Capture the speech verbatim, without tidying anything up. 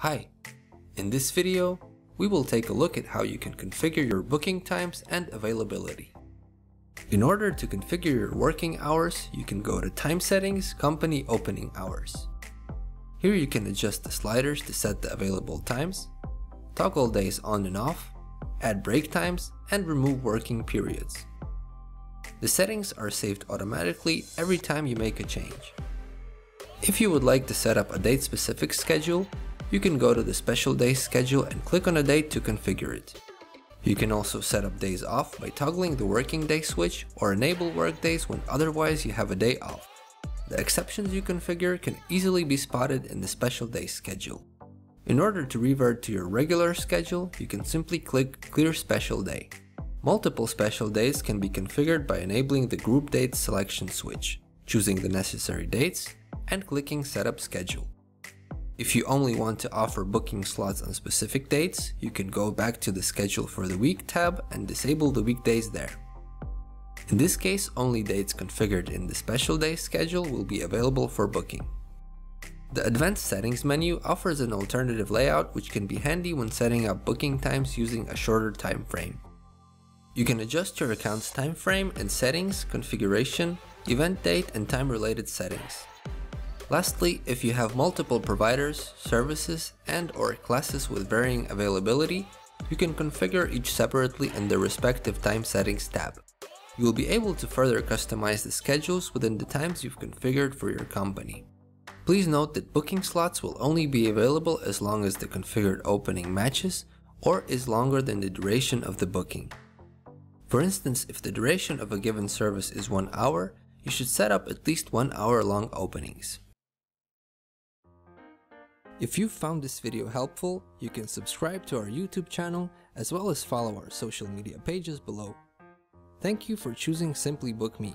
Hi, in this video, we will take a look at how you can configure your booking times and availability. In order to configure your working hours, you can go to Time Settings, Company Opening Hours. Here you can adjust the sliders to set the available times, toggle days on and off, add break times, and remove working periods. The settings are saved automatically every time you make a change. If you would like to set up a date-specific schedule, you can go to the Special Days schedule and click on a date to configure it. You can also set up days off by toggling the working day switch or enable workdays when otherwise you have a day off. The exceptions you configure can easily be spotted in the Special Days schedule. In order to revert to your regular schedule, you can simply click Clear Special Day. Multiple special days can be configured by enabling the Group Dates selection switch, choosing the necessary dates, and clicking Setup Schedule. If you only want to offer booking slots on specific dates, you can go back to the Schedule for the Week tab and disable the weekdays there. In this case, only dates configured in the Special Days schedule will be available for booking. The Advanced Settings menu offers an alternative layout which can be handy when setting up booking times using a shorter time frame. You can adjust your account's time frame in Settings, Configuration, Event Date, and time-related settings. Lastly, if you have multiple providers, services, and/or classes with varying availability, you can configure each separately in the respective Time Settings tab. You will be able to further customize the schedules within the times you've configured for your company. Please note that booking slots will only be available as long as the configured opening matches or is longer than the duration of the booking. For instance, if the duration of a given service is one hour, you should set up at least one hour long openings. If you found this video helpful, you can subscribe to our YouTube channel as well as follow our social media pages below. Thank you for choosing SimplyBook dot me.